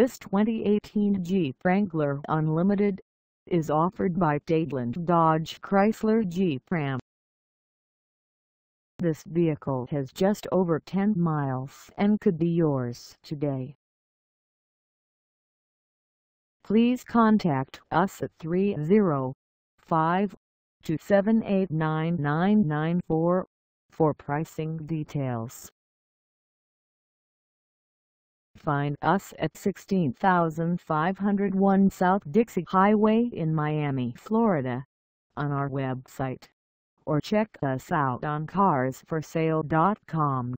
This 2018 Jeep Wrangler Unlimited is offered by Dadeland Dodge Chrysler Jeep Ram. This vehicle has just over 10 miles and could be yours today. Please contact us at 305-278-9994 for pricing details. Find us at 16501 South Dixie Highway in Miami, Florida, on our website, or check us out on carsforsale.com.